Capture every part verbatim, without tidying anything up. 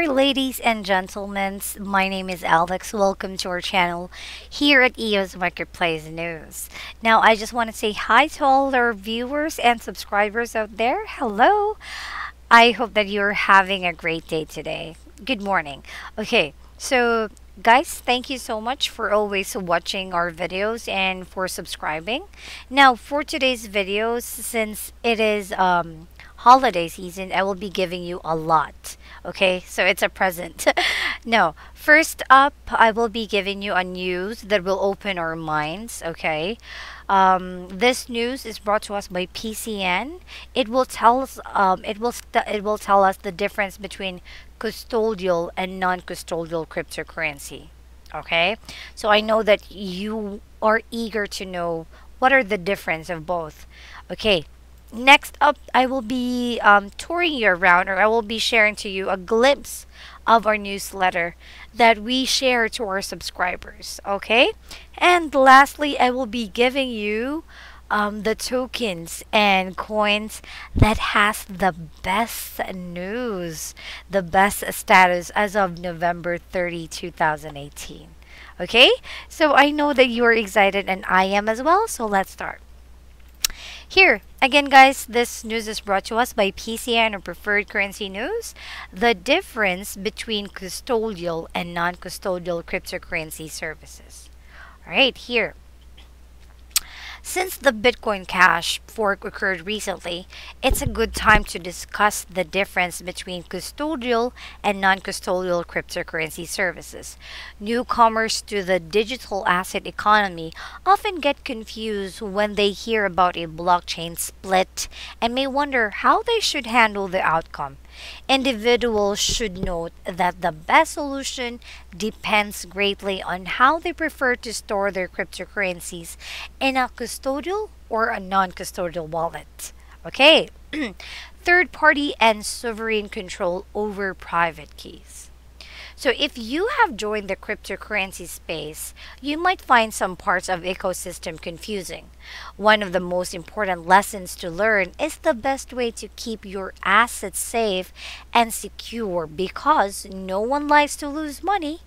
There, ladies and gentlemen, my name is Alex. Welcome to our channel here at E O S Marketplace News. Now, I just want to say hi to all our viewers and subscribers out there. Hello. I hope that you're having a great day today. Good morning. Okay, so guys, thank you so much for always watching our videos and for subscribing. Now, for today's videos, since it is um holiday season, I will be giving you a lot. Okay, so it's a present. No, first up, I will be giving you a news that will open our minds. Okay, um, this news is brought to us by P C N. It will tell us. Um, it will. It will tell us the difference between custodial and non-custodial cryptocurrency. Okay, so I know that you are eager to know what are the difference of both. Okay. Next up, I will be um, touring you around, or I will be sharing to you a glimpse of our newsletter that we share to our subscribers, okay? And lastly, I will be giving you um, the tokens and coins that has the best news, the best status as of November thirtieth, two thousand eighteen, okay? So I know that you are excited, and I am as well, so let's start. Here, again guys, this news is brought to us by P C N or Preferred Currency News. The difference between custodial and non-custodial cryptocurrency services. Alright, here. Since the Bitcoin Cash fork occurred recently, it's a good time to discuss the difference between custodial and non-custodial cryptocurrency services. Newcomers to the digital asset economy often get confused when they hear about a blockchain split and may wonder how they should handle the outcome. Individuals should note that the best solution depends greatly on how they prefer to store their cryptocurrencies in a custodial or a non-custodial wallet. Okay, third party and sovereign control over private keys. So if you have joined the cryptocurrency space, you might find some parts of ecosystem confusing. One of the most important lessons to learn is the best way to keep your assets safe and secure because no one likes to lose money.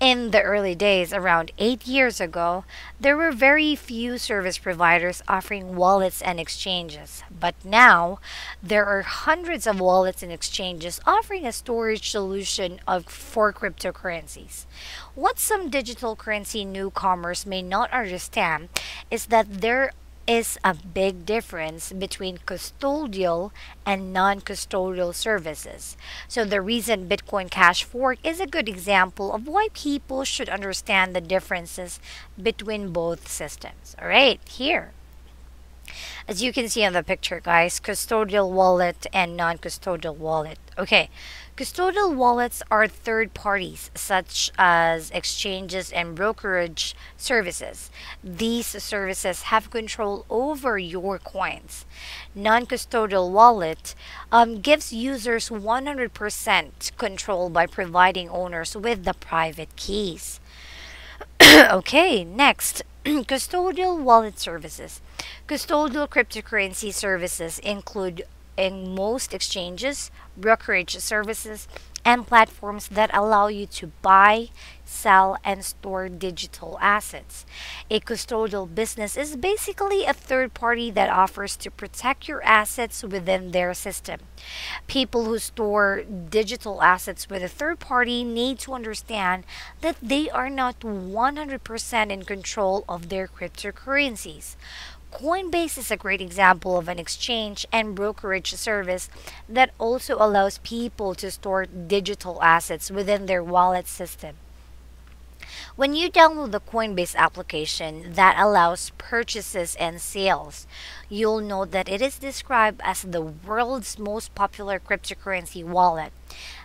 In the early days, around eight years ago, there were very few service providers offering wallets and exchanges. But now, there are hundreds of wallets and exchanges offering a storage solution of, for cryptocurrencies. What some digital currency newcomers may not understand is that there is a big difference between custodial and non-custodial services. So the recent Bitcoin Cash fork is a good example of why people should understand the differences between both systems. All right, here. As you can see on the picture, guys, custodial wallet and non-custodial wallet. Okay, custodial wallets are third parties such as exchanges and brokerage services. These services have control over your coins. Non-custodial wallet um, gives users one hundred percent control by providing owners with the private keys. Okay, next. Custodial wallet services. Custodial cryptocurrency services include in most exchanges, brokerage services, and platforms that allow you to buy, sell, and store digital assets. A custodial business is basically a third party that offers to protect your assets within their system. People who store digital assets with a third party need to understand that they are not one hundred percent in control of their cryptocurrencies. Coinbase is a great example of an exchange and brokerage service that also allows people to store digital assets within their wallet system. When you download the Coinbase application that allows purchases and sales, you'll note that it is described as the world's most popular cryptocurrency wallet.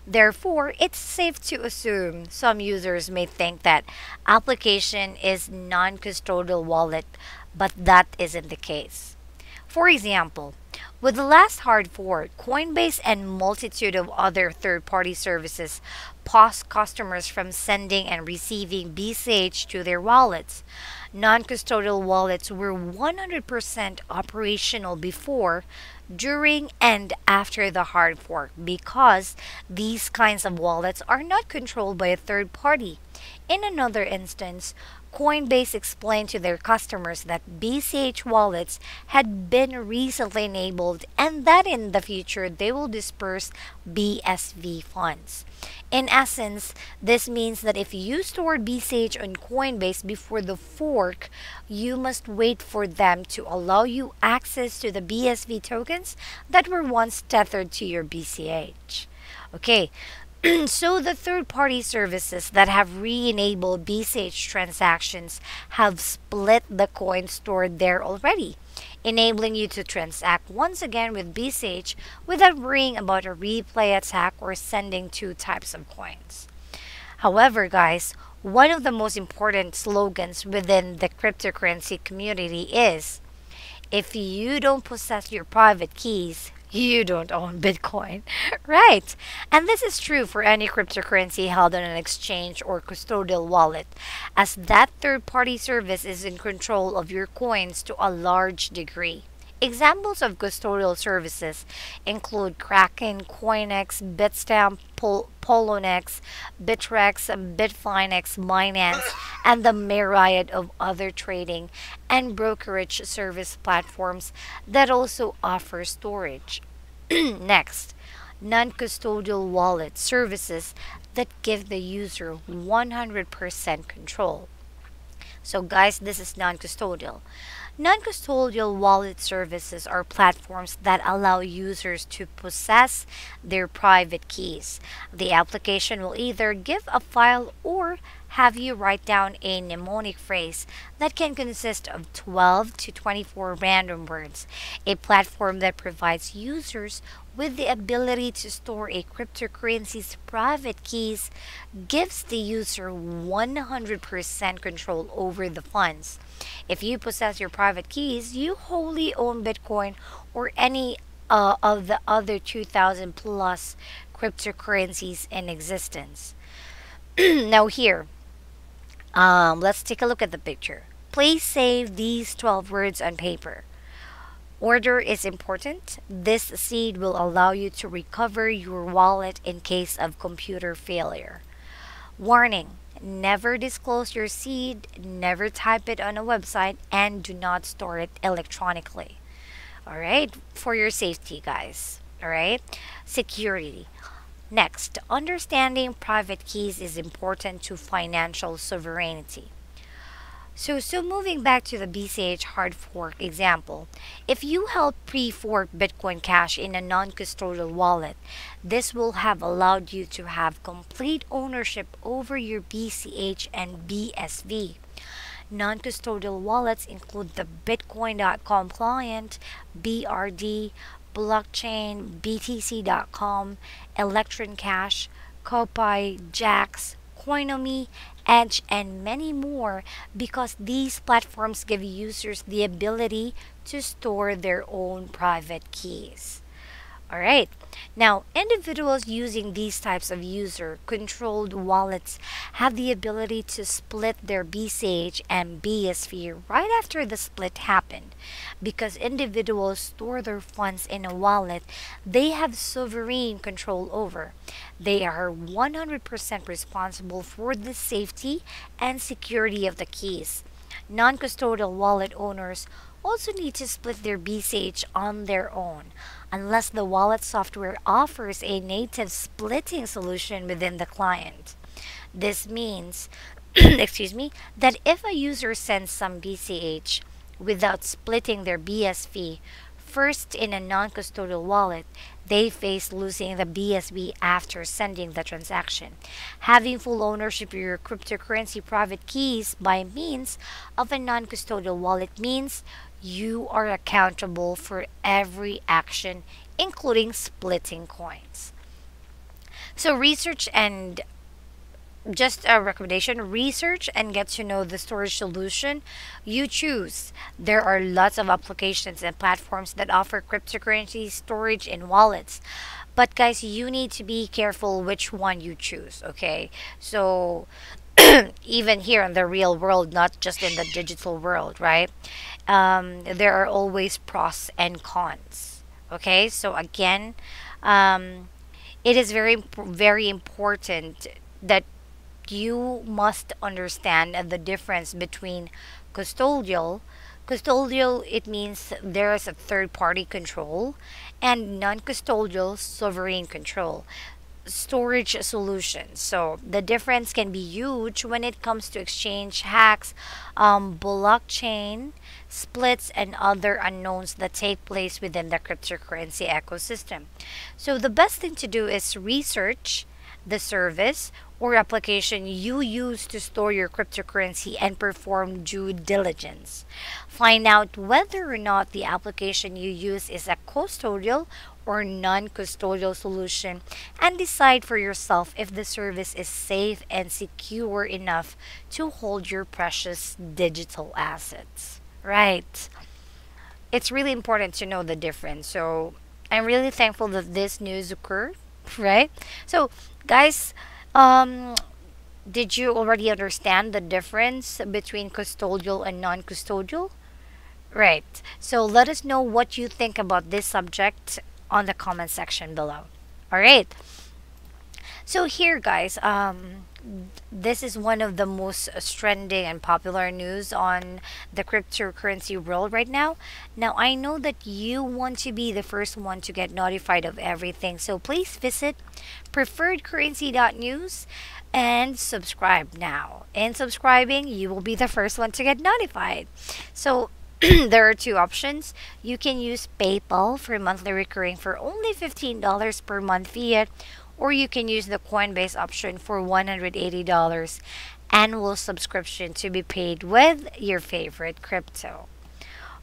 Therefore, it's safe to assume some users may think that application is non-custodial wallet, but that isn't the case. For example, With the last hard fork, Coinbase and multitude of other third-party services paused customers from sending and receiving B C H to their wallets. Non-custodial wallets were one hundred percent operational before, during, and after the hard fork because these kinds of wallets are not controlled by a third party. In another instance, Coinbase explained to their customers that B C H wallets had been recently enabled and that in the future they will disperse B S V funds. In essence, this means that if you stored B C H on Coinbase before the fork, you must wait for them to allow you access to the B S V tokens that were once tethered to your B C H. Okay. So the third-party services that have re-enabled B C H transactions have split the coin stored there already, enabling you to transact once again with B C H without worrying about a replay attack or sending two types of coins. However, guys, one of the most important slogans within the cryptocurrency community is, if you don't possess your private keys, you don't own Bitcoin, right? And this is true for any cryptocurrency held on an exchange or custodial wallet, as that third-party service is in control of your coins to a large degree. Examples of custodial services include Kraken, Coinex, Bitstamp, Pol Polonex, Bittrex, Bitfinex, Binance, and the myriad of other trading and brokerage service platforms that also offer storage. Next, non-custodial wallet services that give the user one hundred percent control. So guys, this is non-custodial. Non-custodial wallet services are platforms that allow users to possess their private keys. The application will either give a file or have you write down a mnemonic phrase that can consist of twelve to twenty-four random words. A platform that provides users with the ability to store a cryptocurrency's private keys gives the user one hundred percent control over the funds. If you possess your private keys, you wholly own Bitcoin or any uh, of the other two thousand plus cryptocurrencies in existence. Now here, um, let's take a look at the picture. Please save these twelve words on paper. Order is important. This seed will allow you to recover your wallet in case of computer failure. Warning. Never disclose your seed, never type it on a website, and do not store it electronically. Alright, for your safety, guys. Alright, security. Next, understanding private keys is important to financial sovereignty. So, so moving back to the B C H hard fork example, if you held pre-fork Bitcoin Cash in a non-custodial wallet, this will have allowed you to have complete ownership over your B C H and B S V. Non-custodial wallets include the bitcoin dot com client, B R D, Blockchain, B T C dot com, Electron Cash, Copay, Jaxx, Coinomi, Edge, and many more because these platforms give users the ability to store their own private keys. Alright, now individuals using these types of user-controlled wallets have the ability to split their B C H and B S V right after the split happened. Because individuals store their funds in a wallet they have sovereign control over. They are one hundred percent responsible for the safety and security of the keys. Non-custodial wallet owners also need to split their B C H on their own, unless the wallet software offers a native splitting solution within the client. This means, excuse me, that if a user sends some B C H without splitting their B S V first in a non-custodial wallet, they face losing the B S V after sending the transaction. Having full ownership of your cryptocurrency private keys by means of a non-custodial wallet means you are accountable for every action, including splitting coins. So research and just a recommendation, research and get to know the storage solution you choose. There are lots of applications and platforms that offer cryptocurrency storage and wallets, but guys, you need to be careful which one you choose, okay? So even here in the real world, not just in the digital world, right? Um, there are always pros and cons, okay? So again, um, it is very, very important that you must understand the difference between custodial. Custodial, it means there is a third-party control, and non-custodial, sovereign control. Storage solutions. So the difference can be huge when it comes to exchange hacks, um, blockchain splits, and other unknowns that take place within the cryptocurrency ecosystem. So the best thing to do is research the service or application you use to store your cryptocurrency and perform due diligence. Find out whether or not the application you use is a custodial or non-custodial solution, and decide for yourself if the service is safe and secure enough to hold your precious digital assets, right? It's really important to know the difference. So I'm really thankful that this news occurred, right? So guys, um did you already understand the difference between custodial and non-custodial, right? So let us know what you think about this subject on the comment section below. All right, so here guys, um this is one of the most trending and popular news on the cryptocurrency world right now. Now, I know that you want to be the first one to get notified of everything, so please visit preferred currency dot news and subscribe now. In subscribing, you will be the first one to get notified. So there are two options. You can use PayPal for monthly recurring for only fifteen dollars per month fiat, or you can use the Coinbase option for one hundred eighty dollars annual subscription to be paid with your favorite crypto.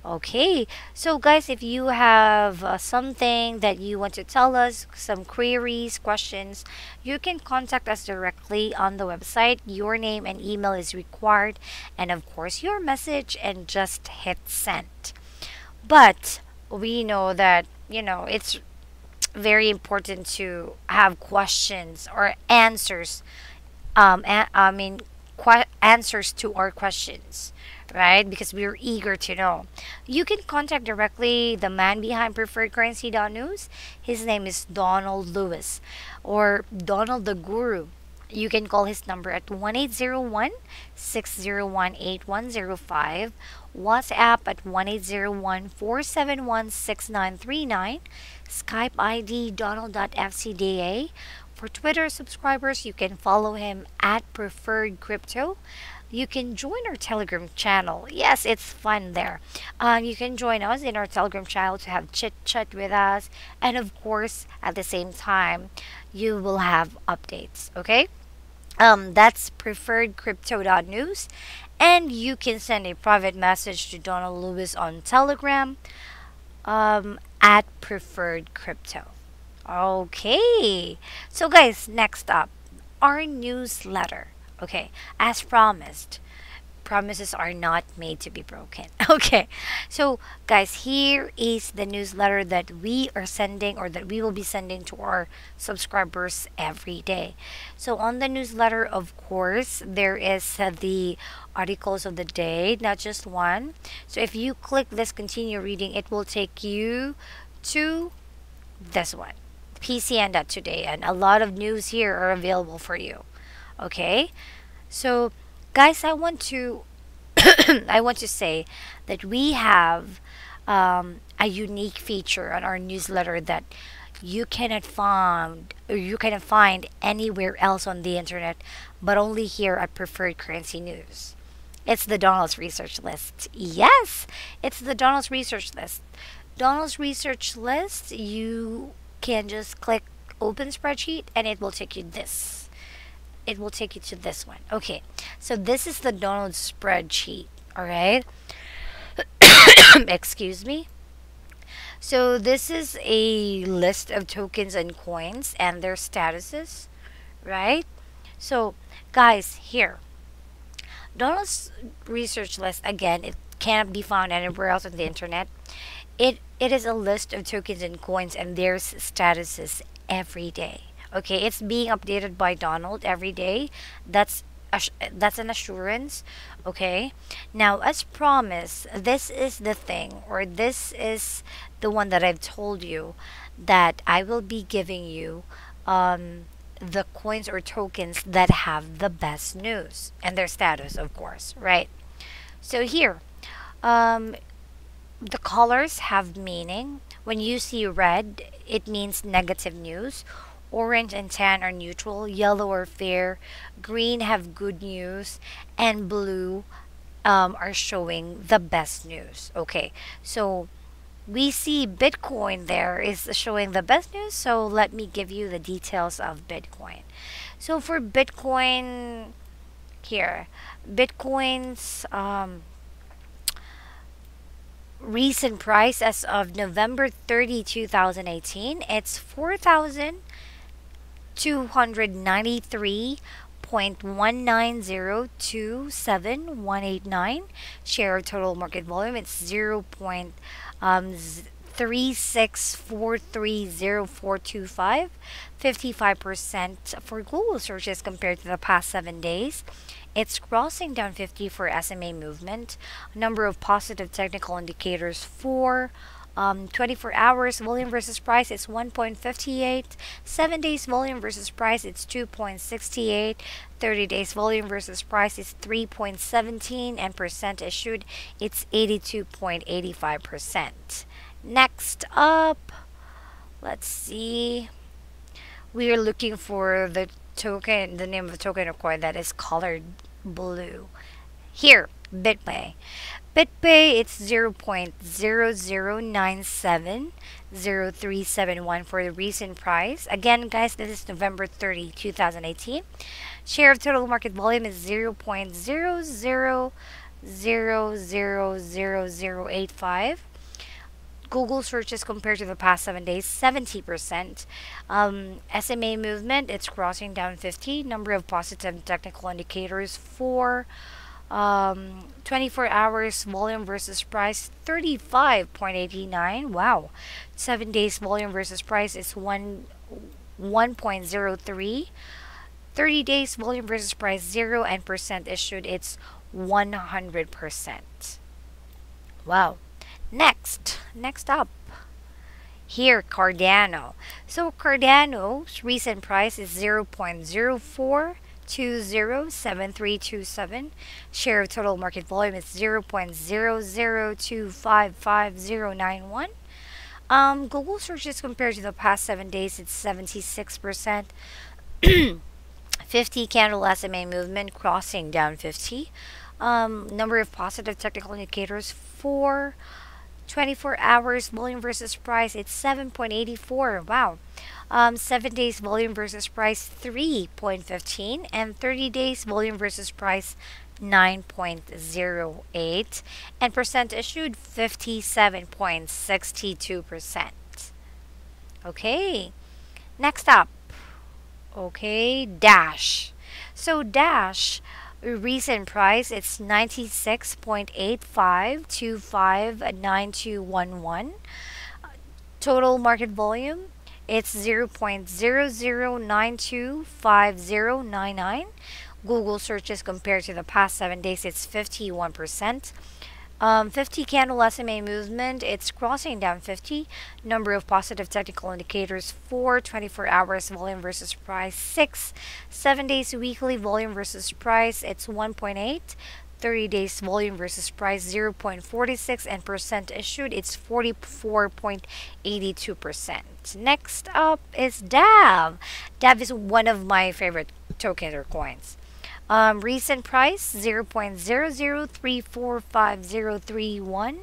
Okay, so guys, if you have uh, something that you want to tell us, some queries, questions, you can contact us directly on the website. Your name and email is required, and of course your message, and just hit send. But we know that, you know, it's very important to have questions or answers, um i mean qu answers to our questions, right? Because we're eager to know. You can contact directly the man behind preferred currency dot news. His name is Donald Lewis, or Donald the Guru. You can call his number at one eight zero one, six zero one, eight one zero five, WhatsApp at one eight zero one, four seven one, six nine three nine, Skype I D donald dot f c d a. For Twitter subscribers, you can follow him at Preferred Crypto. You can join our Telegram channel. Yes, it's fun there. Um, you can join us in our Telegram channel to have chit chat with us, and of course at the same time you will have updates, okay? Um, that's preferred crypto dot news, and you can send a private message to Donald Lewis on Telegram um, at Preferred Crypto. Okay, so guys, next up, our newsletter. Okay, as promised, promises are not made to be broken. Okay, so guys, here is the newsletter that we are sending, or that we will be sending to our subscribers every day. So on the newsletter, of course, there is uh, the articles of the day, not just one. So if you click this continue reading, it will take you to this one, P C N dot today, and a lot of news here are available for you. Okay, so guys, I want to I want to say that we have um, a unique feature on our newsletter that you cannot find or you cannot find anywhere else on the internet, but only here at Preferred Currency News. It's the Donald's Research List. Yes, it's the Donald's Research List. Donald's Research List. You can just click Open Spreadsheet, and it will take you this. It will take you to this one. Okay, so this is the Donald spreadsheet. All right. Excuse me. So this is a list of tokens and coins and their statuses, right? So guys, here, Donald's Research List, again, it can't be found anywhere else on the internet. It it is a list of tokens and coins and their statuses every day. Okay, it's being updated by Donald every day. That's that's an assurance. Okay, now as promised, this is the thing, or this is the one that I've told you that I will be giving you um the coins or tokens that have the best news and their status, of course, right? So here, um the colors have meaning. When you see red, it means negative news. Orange and tan are neutral, yellow are fair, green have good news, and blue um, are showing the best news. Okay, so we see Bitcoin there is showing the best news, so let me give you the details of Bitcoin. So for Bitcoin here, Bitcoin's um, recent price as of November thirtieth, two thousand eighteen, it's four thousand two hundred ninety-three point one nine zero two seven one eight nine. Share of total market volume, it's zero point three six four three zero four two five. fifty-five percent for global searches compared to the past seven days. It's crossing down fifty for S M A movement. Number of positive technical indicators for Um, twenty-four hours volume versus price, it's one point five eight. seven days volume versus price, it's two point six eight. thirty days volume versus price, it's three point one seven. And percent issued, it's eighty-two point eight five percent. Next up, let's see. We are looking for the token, the name of the token or coin that is colored blue. Here, BitPay. BitPay, it's zero point zero zero nine seven zero three seven one for the recent price. Again, guys, this is November thirtieth, two thousand eighteen. Share of total market volume is zero point zero zero zero zero zero eight five. Google searches compared to the past seven days, seventy percent. Um, S M A movement, it's crossing down fifty. Number of positive technical indicators for um twenty-four hours volume versus price, thirty-five point eight nine. Wow. Seven days volume versus price is one one point zero three. Thirty days volume versus price, zero, and percent issued, it's one hundred percent. Wow. Next next up here, Cardano. So Cardano's recent price is zero point zero four two zero seven three two seven. Share of total market volume is zero point zero zero two five five zero nine one. Um, Google searches compared to the past seven days, it's seventy-six percent. fifty candle S M A movement, crossing down fifty. Um, number of positive technical indicators for twenty-four hours volume versus price, it's seven point eight four. Wow. Um, seven days volume versus price, three point one five, and thirty days volume versus price, nine point zero eight, and percent issued, fifty-seven point six two percent. Okay, next up, okay, Dash. So Dash recent price, it's ninety-six point eight five two five nine two one one. Total market volume, it's zero point zero zero nine two five zero nine nine. Google searches compared to the past seven days, it's fifty-one percent. Um, fifty candle S M A movement, it's crossing down fifty. Number of positive technical indicators for twenty-four hours volume versus price, six. seven days weekly volume versus price, it's one point eight. thirty days volume versus price, zero point four six, and percent issued, it's forty-four point eight two percent. Next up is D A V. D A V is one of my favorite tokens or coins. Um, recent price, zero point zero zero three four five zero three one.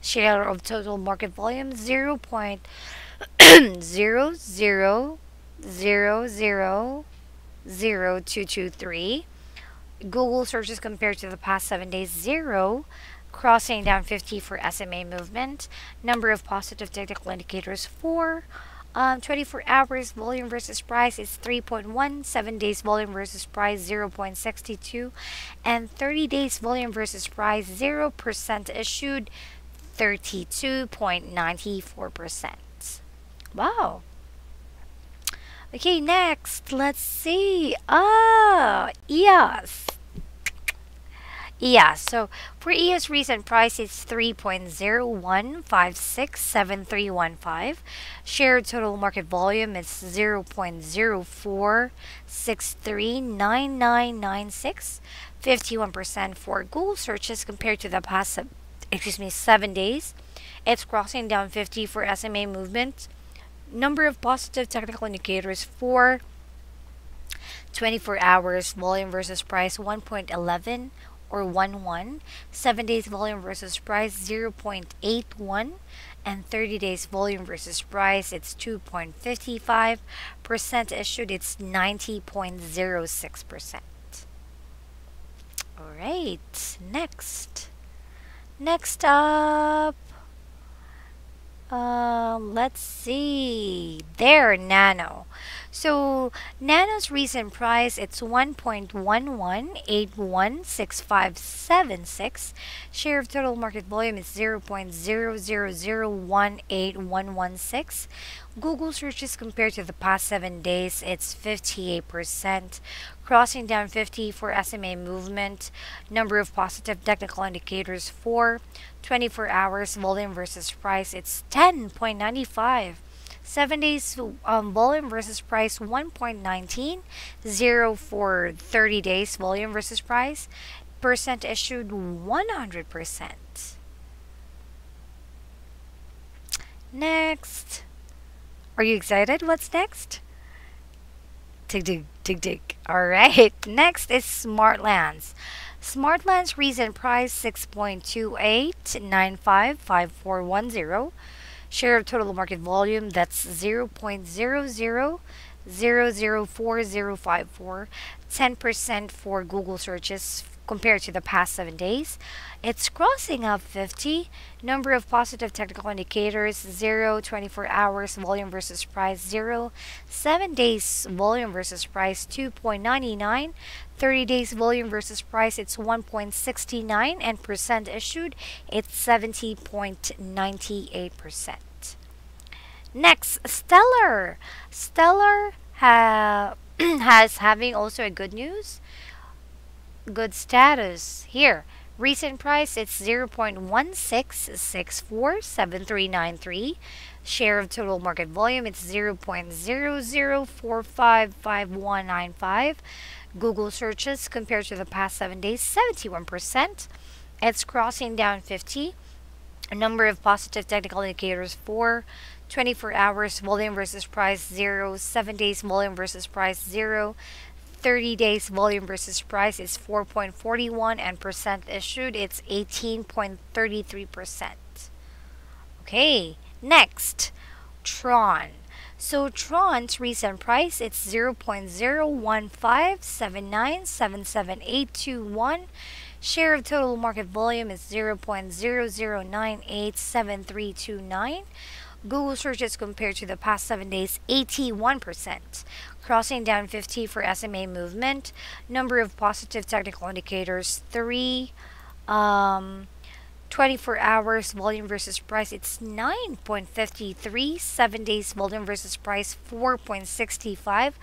Share of total market volume, zero point zero zero zero zero zero two two three. Google searches compared to the past seven days, zero, crossing down fifty for S M A movement. Number of positive technical indicators, four. Um, twenty-four hours volume versus price is three point one, seven days volume versus price zero point six two, and thirty days volume versus price zero percent issued thirty-two point nine four percent. Wow. Okay, next, let's see. Ah, E O S. Yeah, so for E O S recent price, it's three point zero one five six seven three one five. Share total market volume is zero point zero four six three nine nine nine six. fifty-one percent for Google searches compared to the past, excuse me, seven days. It's crossing down fifty for S M A movement. Number of positive technical indicators for twenty-four hours volume versus price one point one one. Or one one, seven days volume versus price zero point eight one, and thirty days volume versus price it's two point five five, percent issued it's ninety point zero six percent. All right, next next up, um let's see there, Nano. So Nano's recent price, it's one point one one eight one six five seven six. Share of total market volume is zero point zero zero zero one eight one one six. Google searches compared to the past seven days, it's fifty-eight percent. Crossing down fifty for S M A movement. Number of positive technical indicators for twenty-four hours volume versus price, it's ten point nine five. seven days um, volume versus price one point one nine, zero for thirty days volume versus price, percent issued one hundred percent. Next. Are you excited? What's next? Tick, tick, tick, tick. All right. Next is Smartlands. Smartlands recent price six point two eight nine five five four one zero. Share of total market volume, that's zero point zero zero zero zero four zero five four, ten percent for Google searches compared to the past seven days. It's crossing up fifty. Number of positive technical indicators, zero, twenty-four hours volume versus price, zero, seven days volume versus price, two point nine nine, thirty days volume versus price, it's one point six nine, and percent issued, it's seventy point nine eight percent. Next, Stellar. Stellar ha has having also a good news. Good status here. Recent price, it's zero point one six six four seven three nine three. Share of total market volume, it's zero point zero zero four five five one nine five. Google searches compared to the past seven days, seventy-one percent. It's crossing down fifty. A number of positive technical indicators for twenty-four hours volume versus price, zero, seven days volume versus price, zero. thirty days volume versus price is four point four one, and percent issued it's eighteen point three three percent. Okay, next, Tron. So Tron's recent price, it's zero point zero one five seven nine seven seven eight two one. Share of total market volume is zero point zero zero nine eight seven three two nine. Google searches compared to the past seven days, eighty-one percent. Crossing down fifty for S M A movement. Number of positive technical indicators, three. Um, twenty-four hours volume versus price, it's nine point five three. seven days volume versus price, four point six five.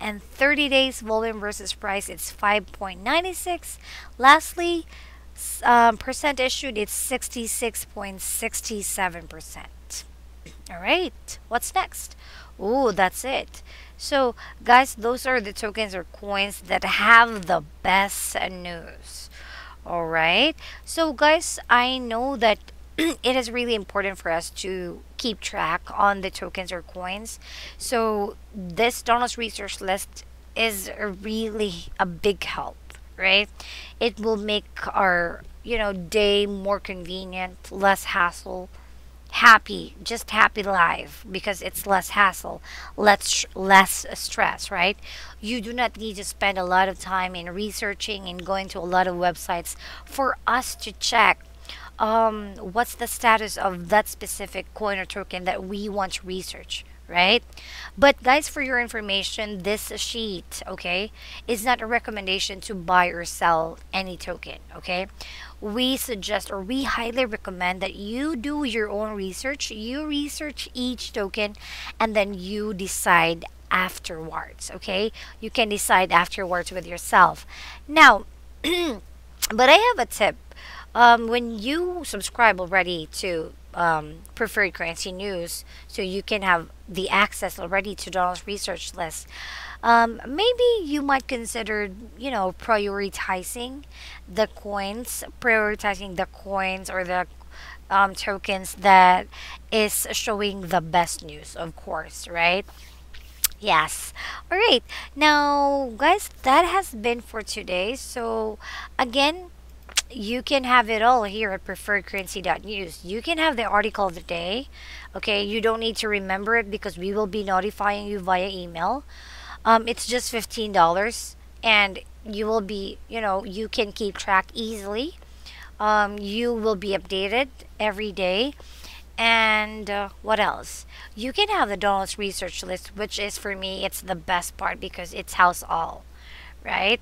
And thirty days volume versus price, it's five point nine six. Lastly, um, percent issued, it's sixty-six point six seven percent. All right, what's next? Oh, that's it. So guys, those are the tokens or coins that have the best news. All right, so guys, I know that it is really important for us to keep track on the tokens or coins. So this Donald's research list is really a big help, right? It will make our, you know, day more convenient, less hassle. Happy, just happy life, because it's less hassle, less less stress, right? You do not need to spend a lot of time in researching and going to a lot of websites for us to check um what's the status of that specific coin or token that we want to research, right? But guys, for your information, this sheet, okay, is not a recommendation to buy or sell any token, okay? We suggest, or we highly recommend, that you do your own research. You research each token and then you decide afterwards, okay? You can decide afterwards with yourself. Now, but I have a tip. Um, when you subscribe already to um, Preferred Currency News, so you can have the access already to Donald's Research List, um, maybe you might consider, you know, prioritizing the coins, prioritizing the coins or the um, tokens that is showing the best news, of course, right? Yes. All right. Now, guys, that has been for today. So, again, you can have it all here at preferred currency dot news. You can have the article of the day, okay? You don't need to remember it because we will be notifying you via email. Um, it's just fifteen dollars, and you will be, you know, you can keep track easily. Um, you will be updated every day. And uh, what else? You can have the Donald's Research List, which is, for me, it's the best part because it's house all, right?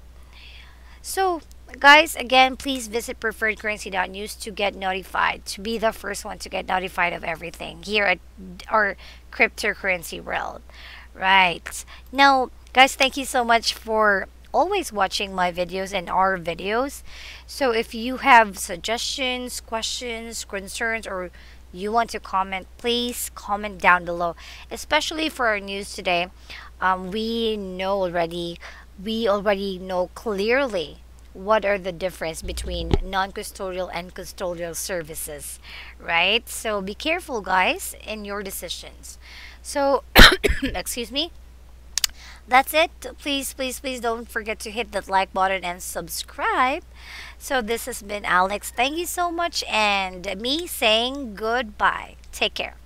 So, guys, again, please visit preferred currency dot news to get notified, to be the first one to get notified of everything here at our cryptocurrency world, right? Now, guys, thank you so much for always watching my videos and our videos. So if you have suggestions, questions, concerns, or you want to comment, please comment down below, especially for our news today. Um, we know already, we already know clearly what are the difference between non-custodial and custodial services, right? So be careful, guys, in your decisions. So excuse me. That's it. Please, please, please don't forget to hit that like button and subscribe. So this has been Alex. Thank you so much, and me saying goodbye. Take care.